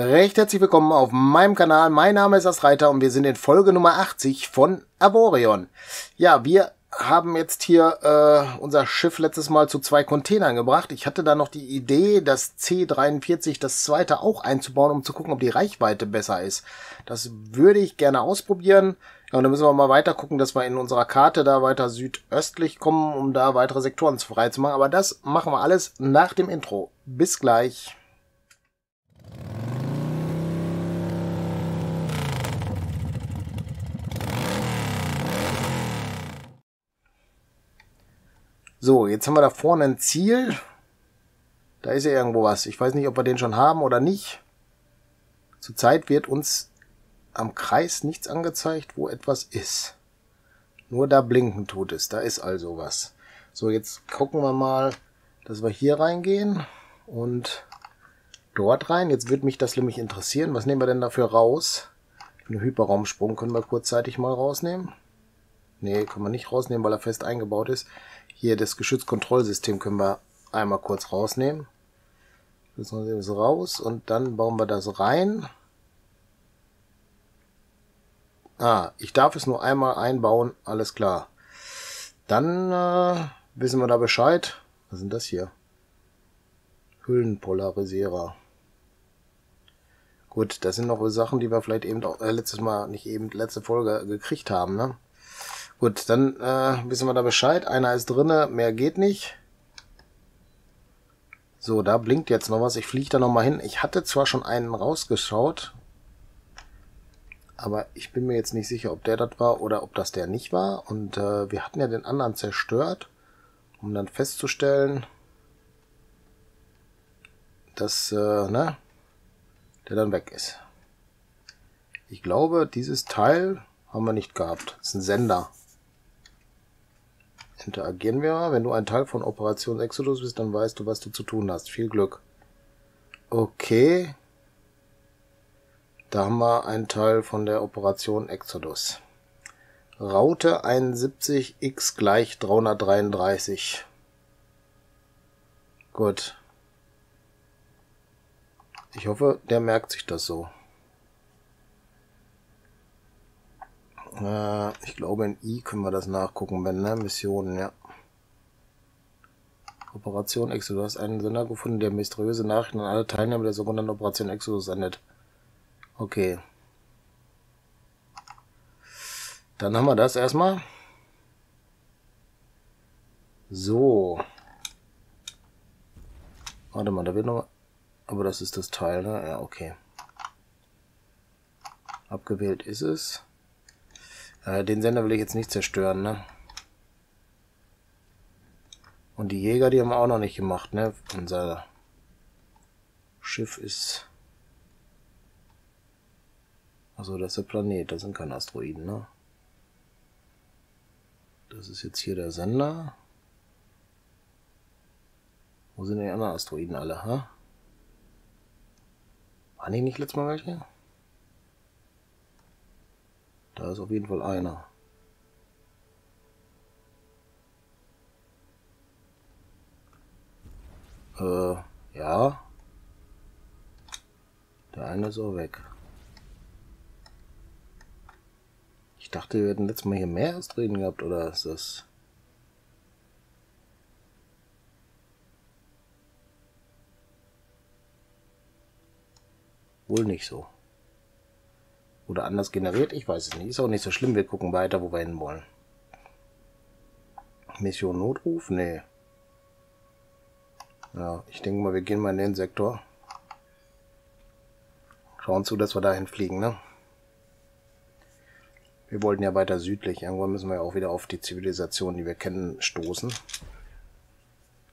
Recht herzlich willkommen auf meinem Kanal. Mein Name ist As Reiter und wir sind in Folge Nummer 80 von Avorion. Ja, wir haben jetzt hier unser Schiff letztes Mal zu zwei Containern gebracht. Ich hatte da noch die Idee, das C43, das zweite, auch einzubauen, um zu gucken, ob die Reichweite besser ist. Das würde ich gerne ausprobieren. Ja, und dann müssen wir mal weiter gucken, dass wir in unserer Karte da weiter südöstlich kommen, um da weitere Sektoren freizumachen. Aber das machen wir alles nach dem Intro. Bis gleich. So, jetzt haben wir da vorne ein Ziel. Da ist ja irgendwo was. Ich weiß nicht, ob wir den schon haben oder nicht. Zurzeit wird uns am Kreis nichts angezeigt, wo etwas ist. Nur da blinken tut es. Da ist also was. So, jetzt gucken wir mal, dass wir hier reingehen und dort rein. Jetzt würde mich das nämlich interessieren. Was nehmen wir denn dafür raus? Einen Hyperraumsprung können wir kurzzeitig mal rausnehmen. Nee, können wir nicht rausnehmen, weil er fest eingebaut ist. Hier das Geschützkontrollsystem können wir einmal kurz rausnehmen. Das ist raus und dann bauen wir das rein. Ah, ich darf es nur einmal einbauen, alles klar. Dann wissen wir da Bescheid. Was sind das hier? Hüllenpolarisierer. Gut, das sind noch Sachen, die wir vielleicht eben auch letzte Folge gekriegt haben, ne? Gut, dann wissen wir da Bescheid. Einer ist drinne, mehr geht nicht. So, da blinkt jetzt noch was. Ich fliege da nochmal hin. Ich hatte zwar schon einen rausgeschaut, aber ich bin mir jetzt nicht sicher, ob der das war oder ob das der nicht war. Und wir hatten ja den anderen zerstört, um dann festzustellen, dass der dann weg ist. Ich glaube, dieses Teil haben wir nicht gehabt. Das ist ein Sender. Interagieren wir. Wenn du ein Teil von Operation Exodus bist, dann weißt du, was du zu tun hast. Viel Glück. Okay. Da haben wir einen Teil von der Operation Exodus. Raute 71 x gleich 333. Gut. Ich hoffe, der merkt sich das so. Ich glaube, in I können wir das nachgucken, wenn, ne? Missionen, ja. Operation Exodus. Du hast einen Sender gefunden, der mysteriöse Nachrichten an alle Teilnehmer der sogenannten Operation Exodus sendet. Okay. Dann haben wir das erstmal. So. Warte mal, da wird noch... Aber das ist das Teil, ne? Ja, okay. Abgewählt ist es. Den Sender will ich jetzt nicht zerstören, ne? Und die Jäger, die haben wir auch noch nicht gemacht, ne? Unser Schiff ist... Also das ist der Planet, das sind keine Asteroiden, ne? Das ist jetzt hier der Sender. Wo sind denn die anderen Asteroiden alle, ha? Waren die nicht letztes Mal welche? Da ist auf jeden Fall einer. Ja. Der eine ist auch weg. Ich dachte, wir hätten letztes Mal hier mehr Asteroiden gehabt, oder ist das... Wohl nicht so. Oder anders generiert, ich weiß es nicht. Ist auch nicht so schlimm, wir gucken weiter, wo wir hin wollen. Mission Notruf? Nee. Ja, ich denke mal, wir gehen mal in den Sektor. Schauen zu, dass wir dahin fliegen, ne? Wir wollten ja weiter südlich. Irgendwann müssen wir ja auch wieder auf die Zivilisation, die wir kennen, stoßen.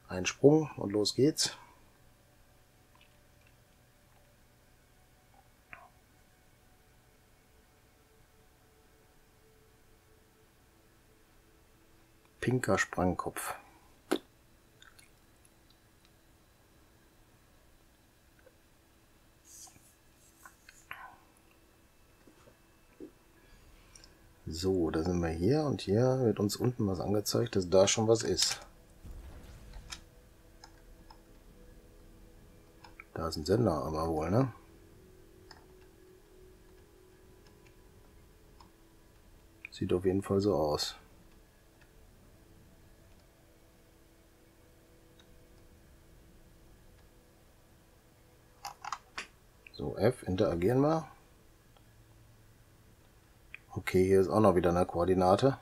Ein Sprung und los geht's. Pinker Sprangkopf. So, da sind wir hier und hier wird uns unten was angezeigt, dass da schon was ist. Da ist ein Sender, aber wohl, ne? Sieht auf jeden Fall so aus. So, F, interagieren wir. Okay, hier ist auch noch wieder eine Koordinate.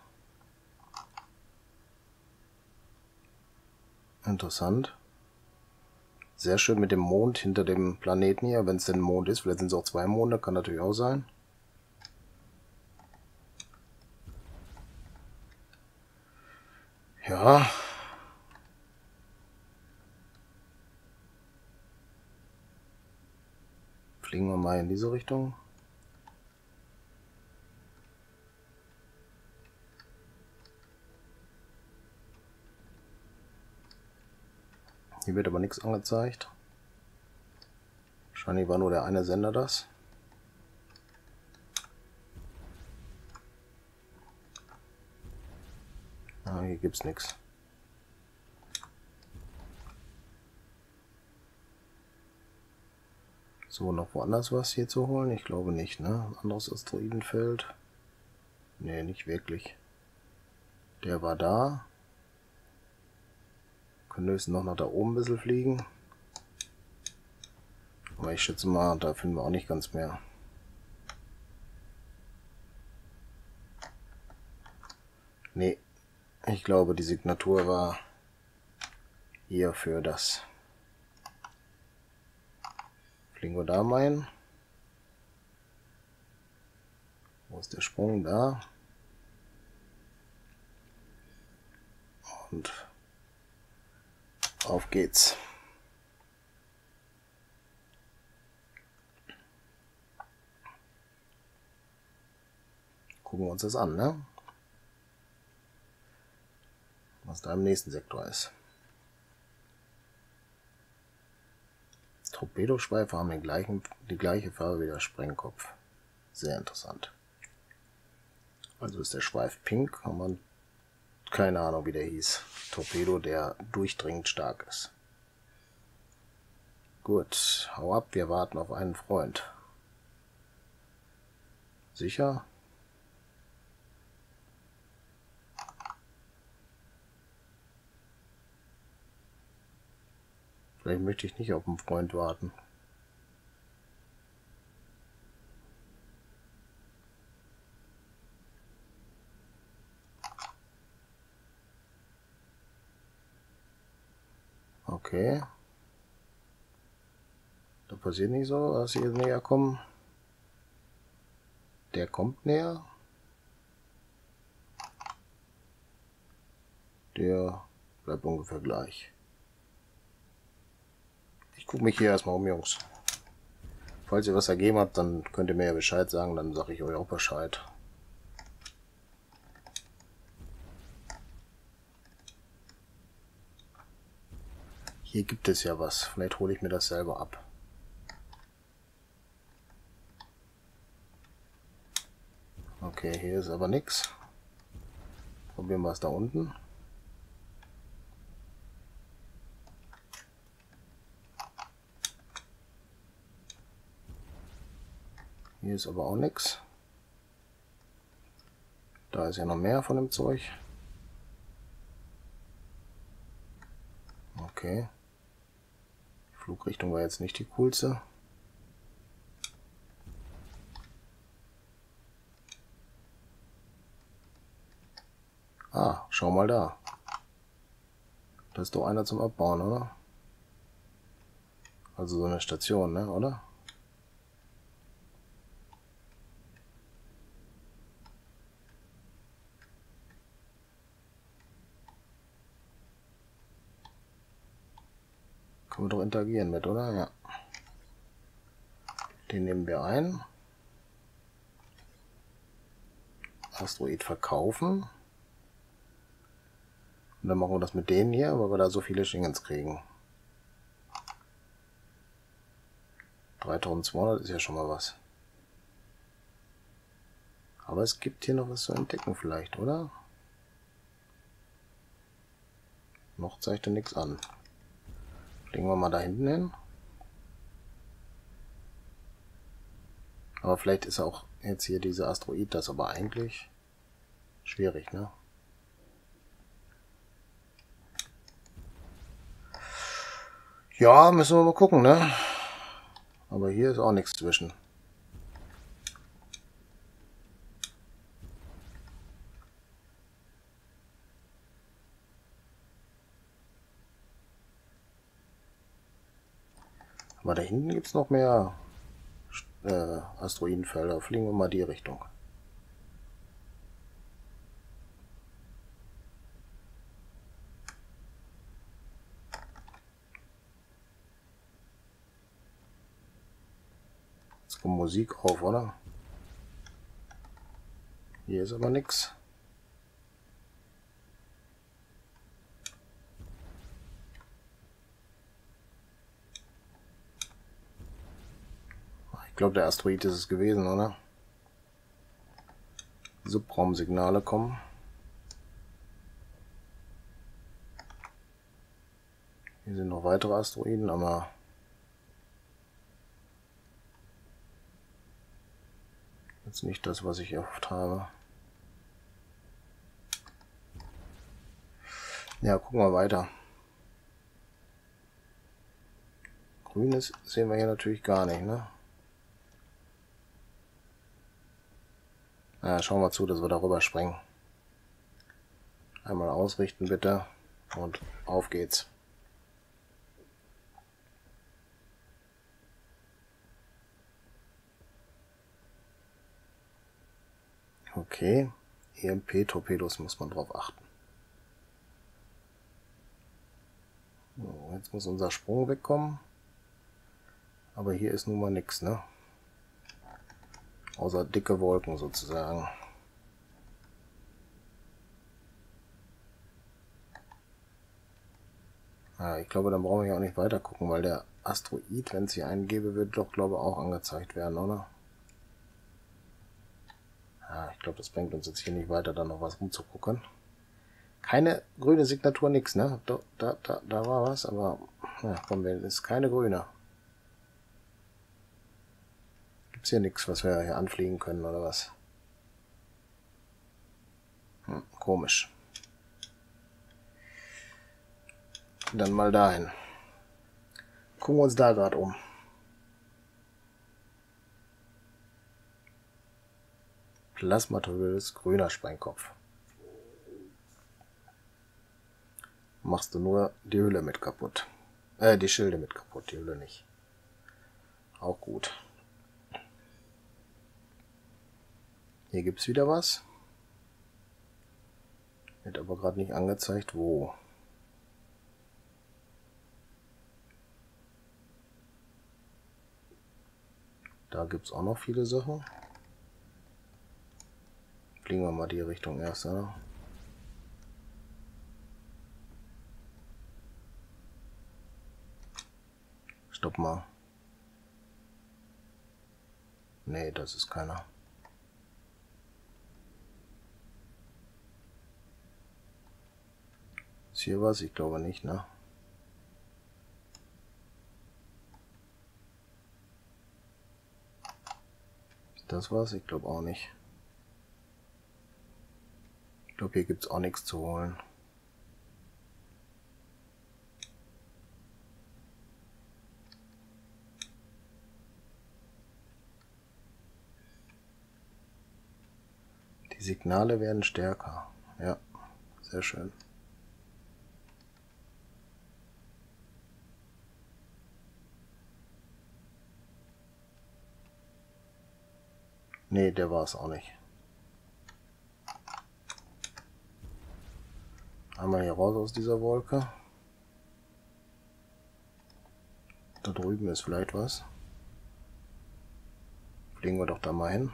Interessant. Sehr schön mit dem Mond hinter dem Planeten hier, wenn es denn ein Mond ist. Vielleicht sind es auch zwei Monde, kann natürlich auch sein. Ja. Fliegen wir mal in diese Richtung. Hier wird aber nichts angezeigt. Wahrscheinlich war nur der eine Sender das. Ah, hier gibt es nichts. So, noch woanders was hier zu holen? Ich glaube nicht, ne? Anderes Asteroidenfeld. Ne, nicht wirklich. Der war da. Können höchstens noch nach da oben ein bisschen fliegen. Aber ich schätze mal, da finden wir auch nicht ganz mehr. Nee, ich glaube, die Signatur war hier für das. Fliegen wir da mal hin. Wo ist der Sprung? Da. Und auf geht's. Gucken wir uns das an, ne? Was da im nächsten Sektor ist. Torpedoschweifer haben die gleiche Farbe wie der Sprengkopf. Sehr interessant. Also ist der Schweif pink, haben wir keine Ahnung, wie der hieß. Torpedo, der durchdringend stark ist. Gut, hau ab, wir warten auf einen Freund. Sicher? Vielleicht möchte ich nicht auf einen Freund warten. Okay. Da passiert nicht so, dass sie jetzt näher kommen. Der kommt näher. Der bleibt ungefähr gleich. Ich gucke mich hier erstmal um, Jungs. Falls ihr was ergeben habt, dann könnt ihr mir ja Bescheid sagen, dann sage ich euch auch Bescheid. Hier gibt es ja was. Vielleicht hole ich mir das selber ab. Okay, hier ist aber nichts. Probieren wir es da unten. Hier ist aber auch nichts. Da ist ja noch mehr von dem Zeug. Okay. Flugrichtung war jetzt nicht die coolste. Ah, schau mal da. Da ist doch einer zum Abbauen, oder? Also so eine Station, ne, oder? Können wir doch interagieren mit, oder? Ja. Den nehmen wir ein. Asteroid verkaufen. Und dann machen wir das mit denen hier, weil wir da so viele Schingens kriegen. 3200 ist ja schon mal was. Aber es gibt hier noch was zu entdecken vielleicht, oder? Noch zeigt er nichts an. Legen wir mal da hinten hin. Aber vielleicht ist auch jetzt hier dieser Asteroid das, aber eigentlich Schwierig, ne? Ja, müssen wir mal gucken, ne? Aber hier ist auch nichts zwischen. Aber da hinten gibt es noch mehr Asteroidenfelder. Fliegen wir mal die Richtung. Jetzt kommt Musik auf, oder? Hier ist aber nichts. Ich glaube, der Asteroid ist es gewesen, oder? Subraumsignale kommen. Hier sind noch weitere Asteroiden, aber jetzt nicht das, was ich erhofft habe. Ja, gucken wir weiter. Grünes sehen wir hier natürlich gar nicht, ne? Na, schauen wir zu, dass wir darüber springen. Einmal ausrichten bitte und auf geht's. Okay, EMP-Torpedos muss man drauf achten. So, jetzt muss unser Sprung wegkommen. Aber hier ist nun mal nichts, ne? Außer dicke Wolken sozusagen. Ah, ich glaube, dann brauchen wir ja auch nicht weiter gucken, weil der Asteroid, wenn es hier eingebe, wird doch, glaube ich, auch angezeigt werden, oder? Ah, ich glaube, das bringt uns jetzt hier nicht weiter, da noch was rumzugucken. Keine grüne Signatur, nix, ne? Da war was, aber ja, komm, das ist keine grüne. Ist hier nichts, was wir hier anfliegen können, oder was? Hm, komisch. Dann mal dahin. Gucken wir uns da gerade um. Plasmatorpedos, grüner Sprengkopf. Machst du nur die Hülle mit kaputt. Die Schilde mit kaputt, die Hülle nicht. Auch gut. Hier gibt es wieder was. Wird aber gerade nicht angezeigt, wo. Da gibt es auch noch viele Sachen. Fliegen wir mal die Richtung erst, oder? Stopp mal. Nee, das ist keiner. Ist hier was? Ich glaube nicht, ne? Ist das was? Ich glaube auch nicht. Ich glaube, hier gibt es auch nichts zu holen. Die Signale werden stärker. Ja, sehr schön. Nee, der war es auch nicht. Einmal hier raus aus dieser Wolke. Da drüben ist vielleicht was. Fliegen wir doch da mal hin.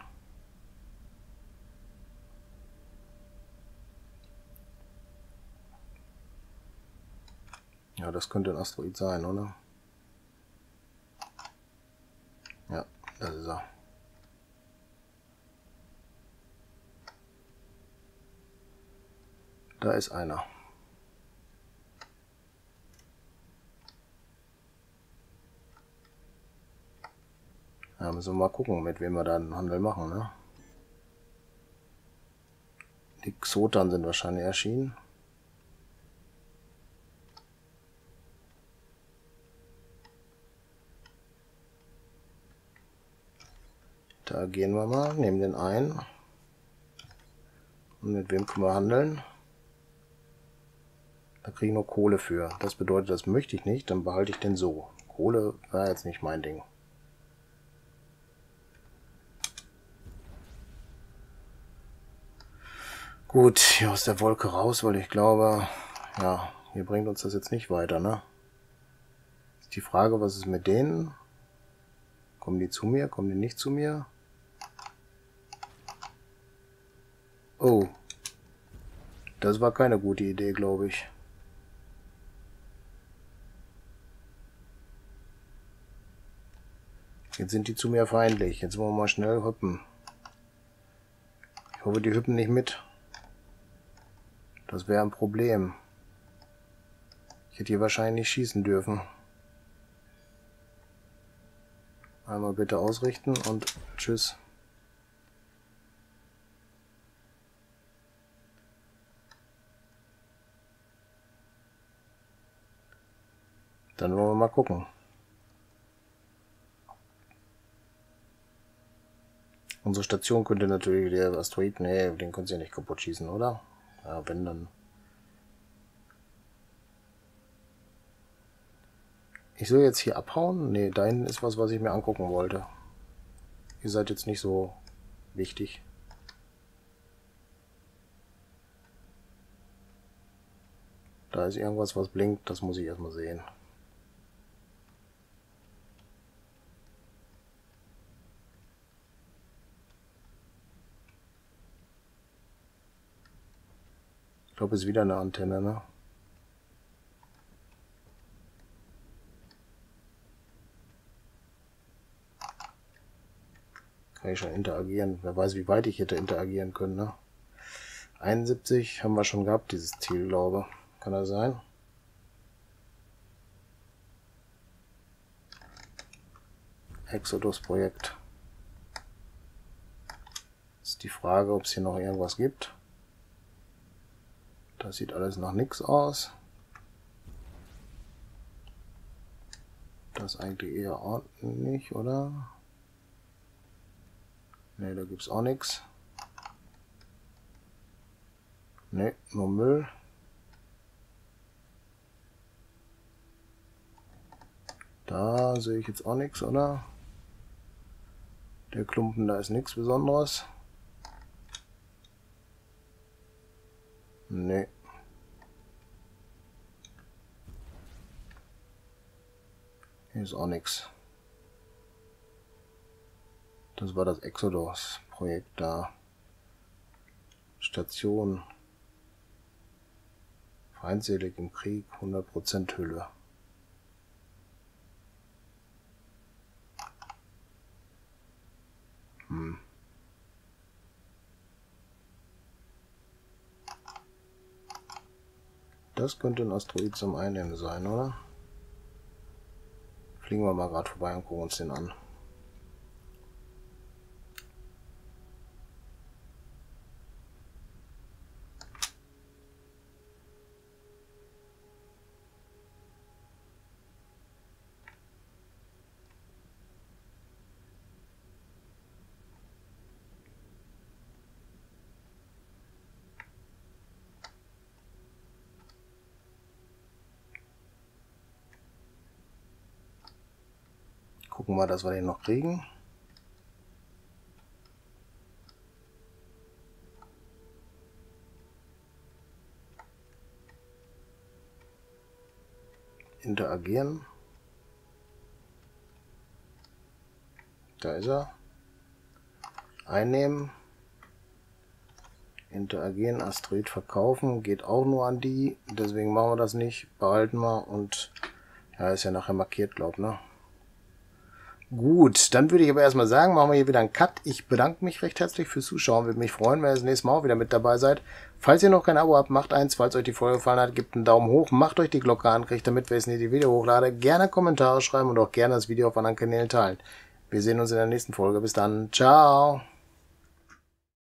Ja, das könnte ein Asteroid sein, oder? Ja, das ist er. Da ist einer. Ja, müssen wir mal gucken, mit wem wir da einen Handel machen, ne? Die Xotan sind wahrscheinlich erschienen. Da gehen wir mal, nehmen den ein. Und mit wem können wir handeln? Da kriege ich nur Kohle für. Das bedeutet, das möchte ich nicht, dann behalte ich den so. Kohle war jetzt nicht mein Ding. Gut, hier aus der Wolke raus, weil ich glaube, ja, hier bringt uns das jetzt nicht weiter, ne? Ist die Frage, was ist mit denen? Kommen die zu mir? Kommen die nicht zu mir? Oh. Das war keine gute Idee, glaube ich. Jetzt sind die zu mir feindlich. Jetzt wollen wir mal schnell hüppen. Ich hoffe, die hüppen nicht mit. Das wäre ein Problem. Ich hätte hier wahrscheinlich nicht schießen dürfen. Einmal bitte ausrichten und tschüss. Dann wollen wir mal gucken. Unsere Station könnte natürlich der Asteroid, nee, den können sie ja nicht kaputt schießen, oder? Ja, wenn dann. Ich soll jetzt hier abhauen? Ne, da hinten ist was, was ich mir angucken wollte. Ihr seid jetzt nicht so wichtig. Da ist irgendwas, was blinkt, das muss ich erstmal sehen. Ich glaube, es ist wieder eine Antenne, ne? Kann ich schon interagieren. Wer weiß, wie weit ich hätte interagieren können, ne? 71 haben wir schon gehabt, dieses Ziel, glaube ich. Kann das sein? Exodus-Projekt. Ist die Frage, ob es hier noch irgendwas gibt. Das sieht alles nach nichts aus. Das eigentlich eher ordentlich, oder? Ne, da gibt es auch nichts. Ne, nur Müll. Da sehe ich jetzt auch nichts, oder? Der Klumpen, da ist nichts Besonderes. Nee. Hier ist auch nichts. Das war das Exodus-Projekt da. Station. Feindselig im Krieg, 100% Hülle. Das könnte ein Asteroid zum Einnehmen sein, oder? Fliegen wir mal gerade vorbei und gucken uns den an. Gucken wir, dass wir den noch kriegen. Interagieren. Da ist er. Einnehmen. Interagieren, Asteroid verkaufen. Geht auch nur an die. Deswegen machen wir das nicht. Behalten wir und ja, ist ja nachher markiert, glaub, ne? Gut, dann würde ich aber erstmal sagen, machen wir hier wieder einen Cut. Ich bedanke mich recht herzlich fürs Zuschauen. Würde mich freuen, wenn ihr das nächste Mal auch wieder mit dabei seid. Falls ihr noch kein Abo habt, macht eins. Falls euch die Folge gefallen hat, gebt einen Daumen hoch. Macht euch die Glocke an, kriegt damit, wenn ich die Video hochlade. Gerne Kommentare schreiben und auch gerne das Video auf anderen Kanälen teilen. Wir sehen uns in der nächsten Folge. Bis dann. Ciao.